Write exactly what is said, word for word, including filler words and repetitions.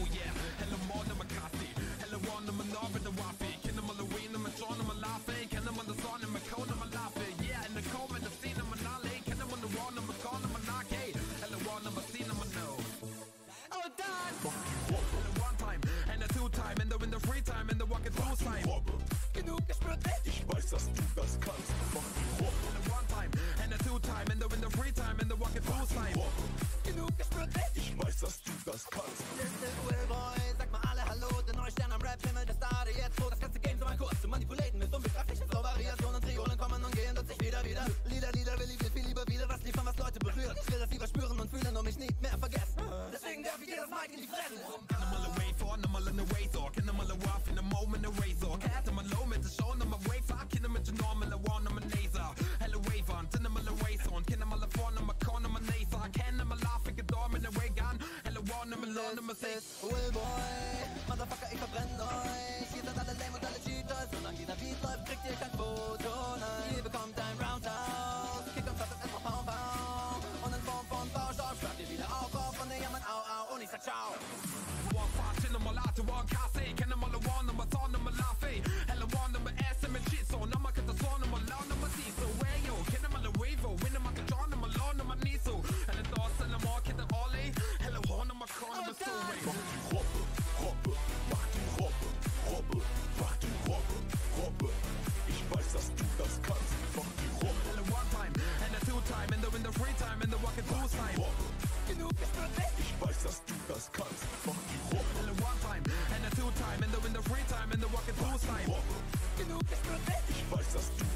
oh yeah. Hella more than Makati, hella one than Manar and the Wafi. Kin them on the wing, I'm a drawn, I'm a laughing. Kin them on the sun, I'm a cold, I'm a laughing. Yeah, in the cold, man, I've seen them and I lay. Kin them on the wall, I'm a con, I'm a knock, hey. Hella one, I'm a scene, I'm a no. Oh, done! Hella one time, and a two time, and they're in the free time, and they're walking through time. Genug gesplittet! Ich weiß, dass du das kannst. Fuck you up. Hella one time, and a two time, and they're in the free time, and they're walking through time. Genug gesplittet! Ich weiß, dass du das kannst. This is Willboy, sag mal alle Hallo, der neue Stern am Rap-Himmel, der Star, der jetzt wo das ganze Game so mal kurz zu manipulaten mit unbegreiflichen Flow-Variationen, Triolen kommen und gehen und sich wieder, wieder. Lieder, Lieder, will ich will viel lieber wieder was liefern, was Leute berührt. Ich will das lieber spüren und fühlen und mich nie mehr vergessen. Deswegen darf ich dir das Mic in die Fresse. Can I'm all away for, I'm all in the razor. Can I'm all off in a moment, a razor. Cat, I'm all low, mit der Show, I'm a wafer. Can I'm all in normal, I want, I'm a laser. Hello, wave on, then I'm all away, son. Can I'm all vorn, I'm a con, I'm a laser. Can I'm all off, I get dorm in a ray gun. Hello, one, I'm alone, I'm a six. Willboy, Motherfucker, ich verbrenn euch. Ihr seid alle lame und alle Cheaters. Solange dieser Beat läuft, kriegt ihr kein Foto, nein. Ihr bekommt ein Roundhouse. Kick und Platz ist einfach Pow Pow. Und in Form von Baustoff schreibt ihr wieder auf, auf. Und ihr jammert Au Au und ich sag Ciao. One fast, chin mal out, one Kasse. Kenn mal one, nummer Zorn, nummer Laffy. Hella one, nummer S, mit Cheats. So, nummer Katastrophe, nummer Low, nummer C. So, where yo, kenn mal a Wavo. Win nummer Kajon, nummer Low, nummer Niso. And the door, sell them all, get them all A. Hella one, nummer Korn, nummer Soul. Time and they're in the free time and they're walking through time. Genug gesplittet. Ich weiß, dass du